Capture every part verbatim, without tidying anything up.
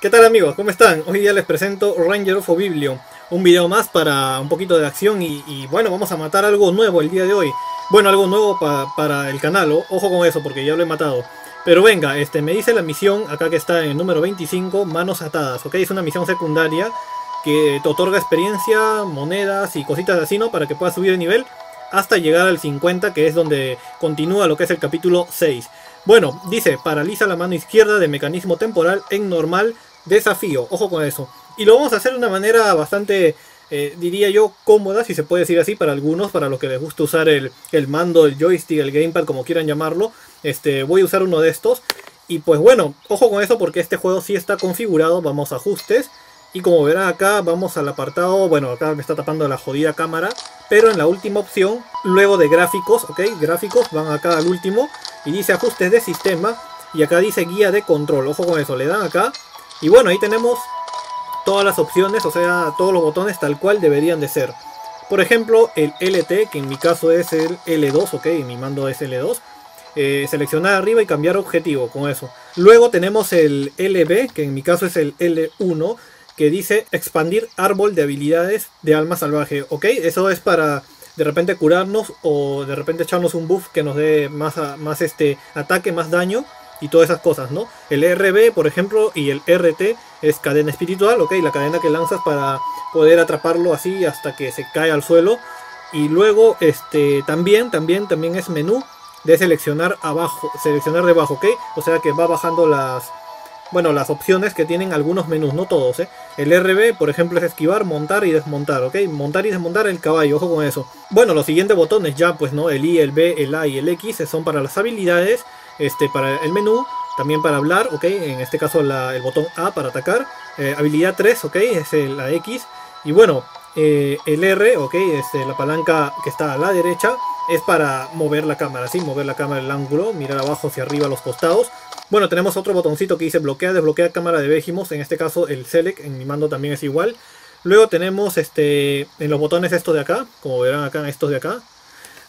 ¿Qué tal amigos? ¿Cómo están? Hoy día les presento Rangers of Oblivion, un video más para un poquito de acción y, y bueno, vamos a matar algo nuevo el día de hoy. Bueno, algo nuevo pa, para el canal, o, ojo con eso porque ya lo he matado. Pero venga, este, me dice la misión, acá que está en el número veinticinco, Manos Atadas, ok, es una misión secundaria que te otorga experiencia, monedas y cositas así, ¿no? Para que puedas subir de nivel hasta llegar al cincuenta, que es donde continúa lo que es el capítulo seis. Bueno, dice, paraliza la mano izquierda de mecanismo temporal en normal desafío. Ojo con eso. Y lo vamos a hacer de una manera bastante, eh, diría yo, cómoda, si se puede decir así, para algunos, para los que les gusta usar el, el mando, el joystick, el gamepad, como quieran llamarlo. Este, voy a usar uno de estos. Y pues bueno, ojo con eso porque este juego sí está configurado. Vamos a ajustes. Y como verán acá, vamos al apartado, bueno, acá me está tapando la jodida cámara, pero en la última opción, luego de gráficos, ok, gráficos, van acá al último, y dice ajustes de sistema, y acá dice guía de control, ojo con eso, le dan acá, y bueno, ahí tenemos todas las opciones, o sea, todos los botones tal cual deberían de ser. Por ejemplo, el L T, que en mi caso es el L dos, ok, mi mando es L dos, eh, seleccionar arriba y cambiar objetivo, con eso. Luego tenemos el L B, que en mi caso es el L uno, que dice expandir árbol de habilidades de alma salvaje. Ok, eso es para de repente curarnos o de repente echarnos un buff que nos dé más, a, más este ataque, más daño y todas esas cosas, ¿no? El R B, por ejemplo, y el R T es cadena espiritual, ok, la cadena que lanzas para poder atraparlo así hasta que se cae al suelo. Y luego este también, también, también es menú de seleccionar abajo, seleccionar debajo, ok, o sea que va bajando las... Bueno, las opciones que tienen algunos menús, no todos, ¿eh? El R B, por ejemplo, es esquivar, montar y desmontar, ¿ok? Montar y desmontar el caballo, ojo con eso. Bueno, los siguientes botones ya, pues, ¿no? El I, el B, el A y el X son para las habilidades, este, para el menú, también para hablar, ¿ok? En este caso la, el botón A para atacar, eh, habilidad tres, ¿ok? Es la X. Y bueno, eh, el R, ¿ok? Este, la palanca que está a la derecha es para mover la cámara, ¿sí? Mover la cámara, el ángulo, mirar abajo, hacia arriba, los costados. Bueno, tenemos otro botoncito que dice bloquea, desbloquea cámara de Behemoth, en este caso el Select, en mi mando también es igual. Luego tenemos este en los botones estos de acá, como verán acá, estos de acá.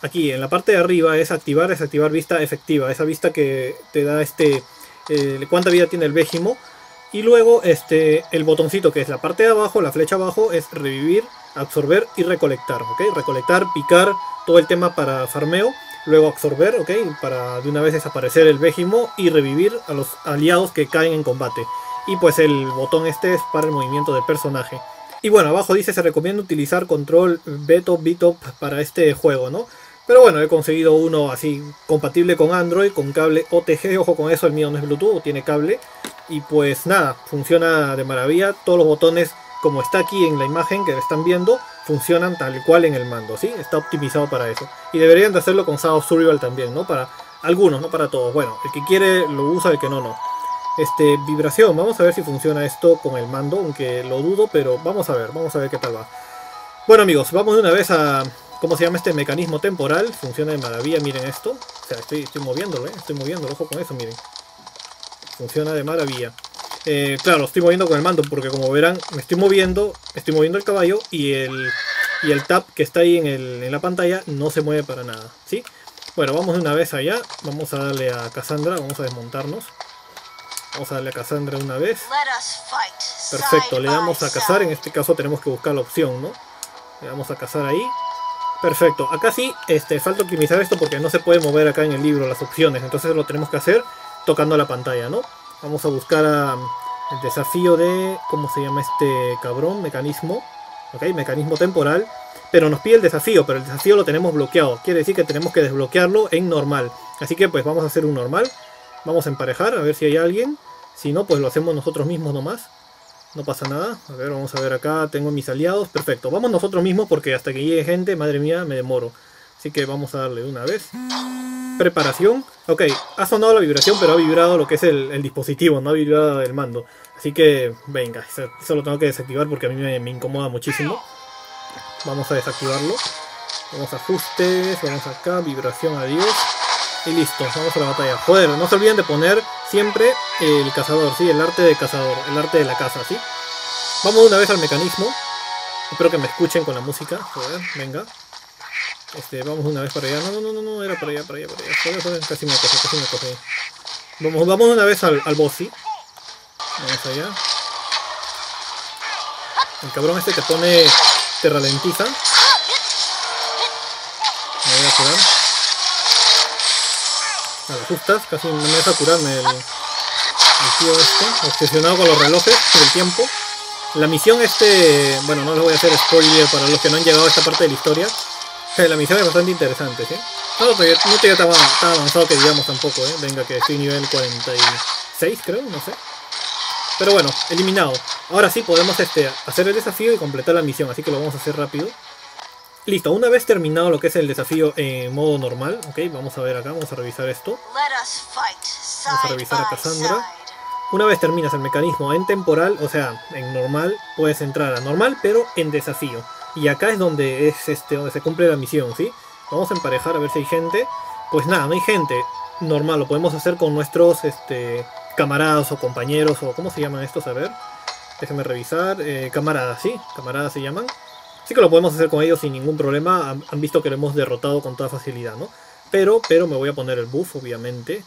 Aquí en la parte de arriba es activar, desactivar vista efectiva, esa vista que te da este eh, cuánta vida tiene el Behemoth. Y luego este el botoncito que es la parte de abajo, la flecha abajo, es revivir, absorber y recolectar, ¿ok? Recolectar, picar, todo el tema para farmeo. Luego absorber, ok, para de una vez desaparecer el Behemoth y revivir a los aliados que caen en combate. Y pues el botón este es para el movimiento del personaje. Y bueno, abajo dice se recomienda utilizar control Beta Bitop para este juego, ¿no? Pero bueno, he conseguido uno así, compatible con Android, con cable O T G, ojo con eso, el mío no es Bluetooth, tiene cable. Y pues nada, funciona de maravilla, todos los botones como está aquí en la imagen que están viendo, funcionan tal cual en el mando, ¿sí? Está optimizado para eso. Y deberían de hacerlo con Saga of Survival también, ¿no? Para algunos, no para todos. Bueno, el que quiere lo usa, el que no, no. Este, vibración, vamos a ver si funciona esto con el mando, aunque lo dudo, pero vamos a ver, vamos a ver qué tal va. Bueno amigos, vamos de una vez a... ¿Cómo se llama este mecanismo temporal? Funciona de maravilla, miren esto. O sea, estoy, estoy moviéndolo, ¿eh? Estoy moviéndolo, ojo con eso, miren. Funciona de maravilla. Eh, claro, estoy moviendo con el mando porque como verán me estoy moviendo, estoy moviendo el caballo y el, y el tab que está ahí en, el, en la pantalla no se mueve para nada, ¿sí? Bueno, vamos de una vez allá, vamos a darle a Cassandra, vamos a desmontarnos. Vamos a darle a Cassandra una vez. Perfecto, le damos a cazar, en este caso tenemos que buscar la opción, ¿no? Le damos a cazar ahí. Perfecto, acá sí, este, falta optimizar esto porque no se puede mover acá en el libro las opciones, entonces lo tenemos que hacer tocando la pantalla, ¿no? Vamos a buscar a, el desafío de... ¿Cómo se llama este cabrón? Mecanismo. Ok, mecanismo temporal. Pero nos pide el desafío, pero el desafío lo tenemos bloqueado. Quiere decir que tenemos que desbloquearlo en normal. Así que pues vamos a hacer un normal. Vamos a emparejar, a ver si hay alguien. Si no, pues lo hacemos nosotros mismos nomás. No pasa nada. A ver, vamos a ver acá. Tengo mis aliados. Perfecto. Vamos nosotros mismos porque hasta que llegue gente, madre mía, me demoro. Así que vamos a darle de una vez. Preparación. Ok, ha sonado la vibración, pero ha vibrado lo que es el, el dispositivo, no ha vibrado el mando. Así que, venga, eso, eso lo tengo que desactivar porque a mí me, me incomoda muchísimo. Vamos a desactivarlo. Vamos a ajustes, vamos acá, vibración, adiós. Y listo, vamos a la batalla. Joder, no se olviden de poner siempre el cazador, ¿sí? El arte de cazador, el arte de la caza, ¿sí? Vamos de una vez al mecanismo. Espero que me escuchen con la música. Joder, venga. Este, vamos una vez para allá. No, no, no, no, no, era para allá, para allá, para allá. Joder, joder, casi me coge, casi me coge. Vamos, vamos una vez al, al boss, ¿sí? Vamos allá. El cabrón este te pone... te ralentiza. Me voy a curar. A las justas, casi no me deja curarme el, el tío este. Obsesionado con los relojes del tiempo. La misión este... bueno, no les voy a hacer spoiler para los que no han llegado a esta parte de la historia. La misión es bastante interesante, ¿sí? No, no estoy tan avanzado que digamos tampoco, ¿eh? Venga, que estoy nivel cuarenta y seis, creo, no sé. Pero bueno, eliminado. Ahora sí podemos este, hacer el desafío y completar la misión, así que lo vamos a hacer rápido. Listo, una vez terminado lo que es el desafío en modo normal, ok, vamos a ver acá, vamos a revisar esto. Vamos a revisar a Cassandra. Una vez terminas el mecanismo en temporal, o sea, en normal, puedes entrar a normal, pero en desafío. Y acá es donde es este donde se cumple la misión, ¿sí? Vamos a emparejar a ver si hay gente. Pues nada, no hay gente. Normal, lo podemos hacer con nuestros este, camaradas o compañeros o... ¿cómo se llaman estos? A ver. Déjenme revisar. Eh, camaradas, ¿sí? Camaradas se llaman. Así que lo podemos hacer con ellos sin ningún problema. Han, han visto que lo hemos derrotado con toda facilidad, ¿no? Pero, pero me voy a poner el buff, obviamente.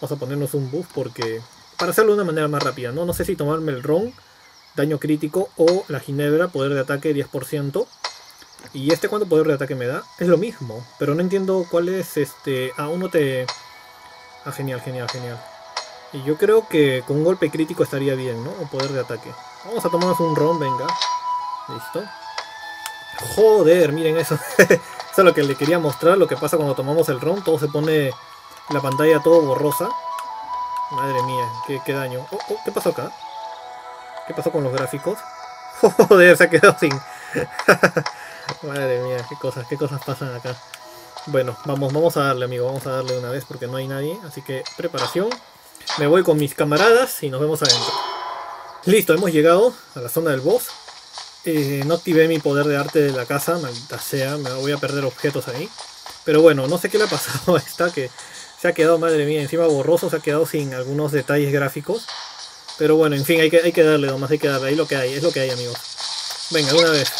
Vamos a ponernos un buff porque... para hacerlo de una manera más rápida, ¿no? No sé si tomarme el ron... daño crítico o la ginebra, poder de ataque diez por ciento. ¿Y este cuánto poder de ataque me da? Es lo mismo, pero no entiendo cuál es este... Ah, uno te... Ah, genial, genial, genial. Y yo creo que con un golpe crítico estaría bien, ¿no? O poder de ataque. Vamos a tomarnos un ron, venga. Listo. Joder, miren eso. Eso es lo que le quería mostrar, lo que pasa cuando tomamos el ron. Todo se pone... la pantalla todo borrosa. Madre mía, qué, qué daño. Oh, oh, ¿qué pasó acá? ¿Qué pasó con los gráficos? Joder, se ha quedado sin... Madre mía, qué cosas, qué cosas pasan acá. Bueno, vamos, vamos a darle, amigo. Vamos a darle una vez porque no hay nadie. Así que, preparación. Me voy con mis camaradas y nos vemos adentro. Listo, hemos llegado a la zona del boss. Eh, no activé mi poder de arte de la casa. Maldita sea, me voy a perder objetos ahí. Pero bueno, no sé qué le ha pasado a esta que se ha quedado, madre mía, encima borroso. Se ha quedado sin algunos detalles gráficos. Pero bueno, en fin, hay que, hay que darle nomás, hay que darle, ahí lo que hay, es lo que hay, amigos. Venga, una vez.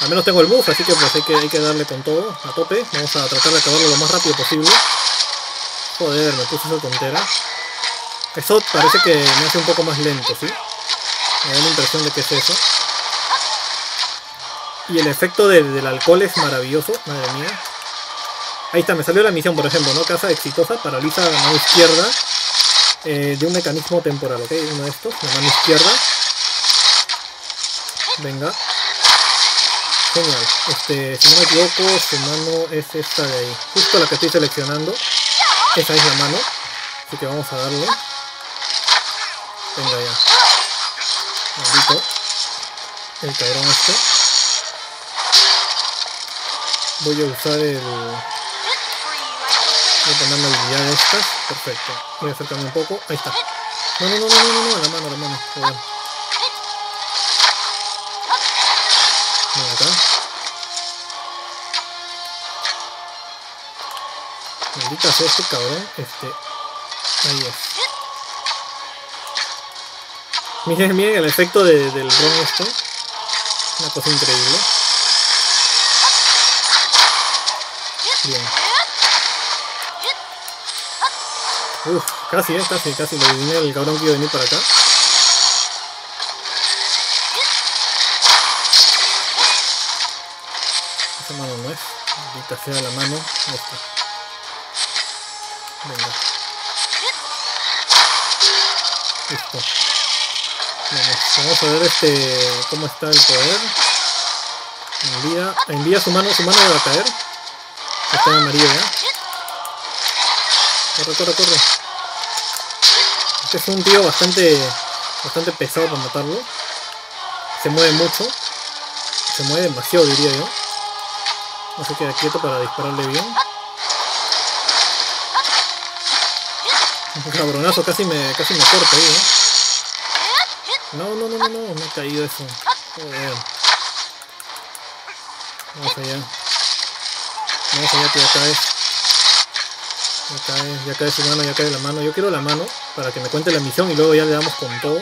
Al menos tengo el buff, así que pues hay que, hay que darle con todo, a tope. Vamos a tratar de acabarlo lo más rápido posible. Joder, me puse esa tontera. Eso parece que me hace un poco más lento, ¿sí? Me da la impresión de que es eso. Y el efecto de, del alcohol es maravilloso, madre mía. Ahí está, me salió la misión, por ejemplo, ¿no? Caza exitosa, paraliza la mano izquierda. Eh, de un mecanismo temporal, ok, uno de estos, la mano izquierda. Venga. Genial. Este, si no me equivoco, su mano es esta de ahí. Justo la que estoy seleccionando. Esa es la mano. Así que vamos a darle. Venga ya. Maldito. El cabrón este. Voy a usar el... voy a poner la habilidad de estas, perfecto. Voy a acercarme un poco, ahí está. No, no, no, no, no, no, la mano, la mano. Joder. Venga acá. Maldita sea este cabrón, este. Ahí es. Miren, miren el efecto de, del ron este. Una cosa increíble. Bien. Uf, casi, eh, casi, casi le adiviné el cabrón que iba a venir para acá. Esa mano no es. Maldita sea la mano. Esta. Venga. Listo. Vamos, vamos a ver este. Cómo está el poder. Envía. Envía su mano, su mano va a caer. Está en amarillo ya. Corre, corre, corre. Este es un tío bastante bastante pesado para matarlo. Se mueve mucho. Se mueve demasiado, diría yo. No se queda quieto para dispararle bien. Un cabronazo, casi me, casi me corta ahí, ¿eh? No, no, no, no, no, me ha caído eso. Joder. Vamos allá. Vamos allá, que acá es. Ya cae, ya cae su mano, ya cae la mano. Yo quiero la mano para que me cuente la misión y luego ya le damos con todo.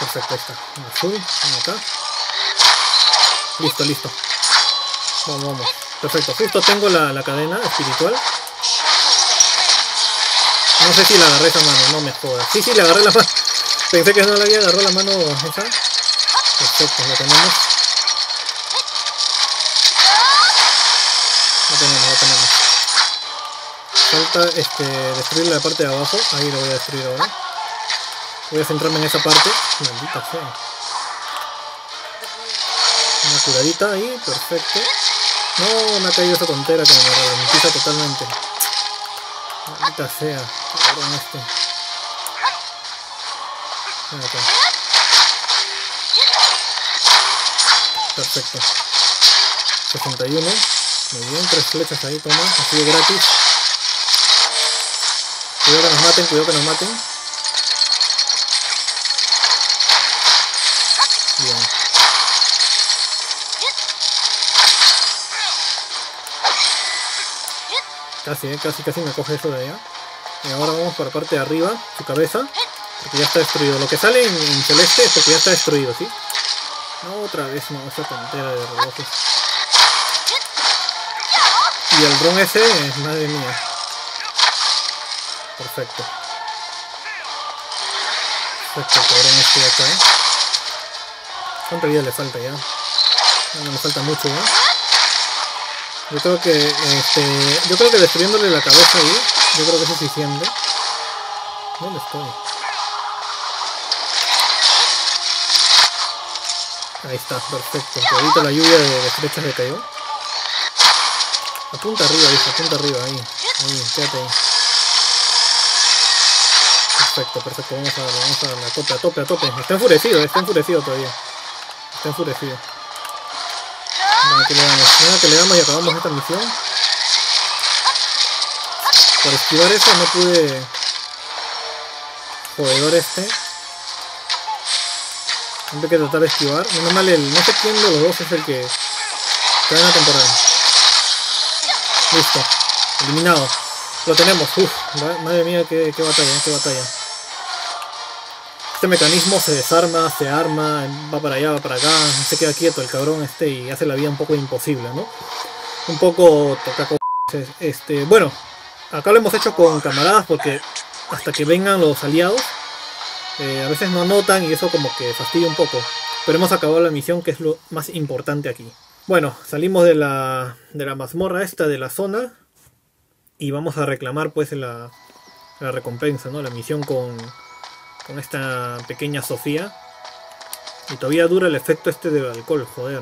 Perfecto, ahí está. En azul, en acá. Listo, listo. Vamos, vamos. Perfecto, justo tengo la, la cadena espiritual. No sé si la agarré esa mano, no me jodas. Sí, sí, le agarré la mano. Pensé que no le había agarrado la mano esa. Perfecto, la tenemos. La tenemos, la tenemos. Falta este, destruir la parte de abajo. Ahí lo voy a destruir ahora. Voy a centrarme en esa parte. Maldita sea. Una curadita ahí, perfecto. No, me ha caído esa tontera que me ralentiza totalmente. Maldita sea. Cabrón este. Ven acá. Perfecto. sesenta y uno. Muy bien, tres flechas ahí, toma. Así de gratis. Cuidado que nos maten, cuidado que nos maten. Bien. Casi, eh, casi, casi me coge eso de allá. Y ahora vamos por la parte de arriba, su cabeza, porque ya está destruido. Lo que sale en, en celeste es porque ya está destruido, ¿sí? No, otra vez, no, esa tontera de relojes. Y el dron ese, es madre mía. Perfecto. Perfecto, cabrón este de acá, ¿eh? ¿Cuánto vida le falta ya? No, me falta mucho, ¿eh? Yo creo que, este, yo creo que destruyéndole la cabeza ahí, yo creo que es suficiente. ¿Dónde estoy? Ahí está, perfecto. Ahorita la lluvia de flechas le cayó. Apunta arriba, dice, apunta arriba, ahí. Ahí, quédate ahí. Perfecto, perfecto, vamos a darle, vamos a darle, a tope, a tope, a tope. Está enfurecido, está enfurecido todavía. Está enfurecido. Nada que le damos, nada que le damos y acabamos esta misión. Para esquivar eso no pude. Jodedor este. Siempre hay que tratar de esquivar. Menos mal el. No sé quién de los dos es el que. Cadena temporal. Listo. Eliminado. Lo tenemos. Uff. Madre mía, qué, qué batalla, qué batalla. Este mecanismo se desarma, se arma, va para allá, va para acá, se queda quieto el cabrón este y hace la vida un poco imposible, ¿no? Un poco toca con... Este, bueno, acá lo hemos hecho con camaradas porque hasta que vengan los aliados, eh, a veces no anotan y eso como que fastidia un poco. Pero hemos acabado la misión, que es lo más importante aquí. Bueno, salimos de la, de la mazmorra esta, de la zona, y vamos a reclamar pues la, la recompensa, ¿no? La misión con... con esta pequeña Sofía. Y todavía dura el efecto este del alcohol, joder.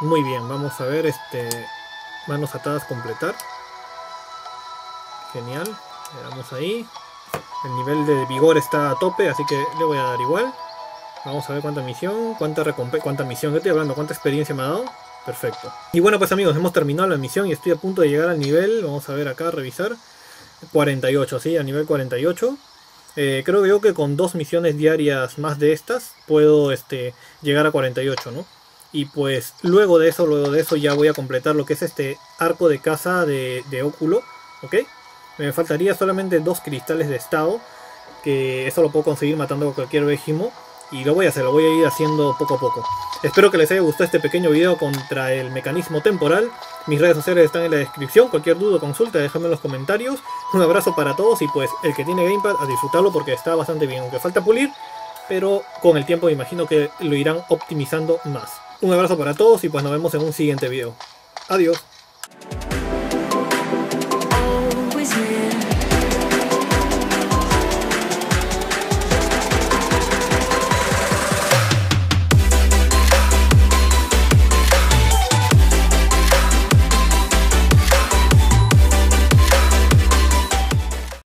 Muy bien, vamos a ver este... Manos atadas, completar. Genial. Le damos ahí. El nivel de vigor está a tope, así que le voy a dar igual. Vamos a ver cuánta misión, cuánta recompensa, cuánta misión. ¿Qué estoy hablando? ¿Cuánta experiencia me ha dado? Perfecto. Y bueno pues amigos, hemos terminado la misión y estoy a punto de llegar al nivel. Vamos a ver acá, revisar. cuarenta y ocho, sí, a nivel cuarenta y ocho. Eh, creo yo que con dos misiones diarias más de estas puedo este, llegar a cuarenta y ocho, ¿no? Y pues luego de eso, luego de eso ya voy a completar lo que es este arco de caza de, de óculo, ¿ok? Me faltaría solamente dos cristales de estado, que eso lo puedo conseguir matando a cualquier vejimo. Y lo voy a hacer, lo voy a ir haciendo poco a poco. Espero que les haya gustado este pequeño video contra el mecanismo temporal. Mis redes sociales están en la descripción. Cualquier duda o consulta, déjame en los comentarios. Un abrazo para todos y pues el que tiene Gamepad a disfrutarlo porque está bastante bien. Aunque falta pulir, pero con el tiempo me imagino que lo irán optimizando más. Un abrazo para todos y pues nos vemos en un siguiente video. Adiós.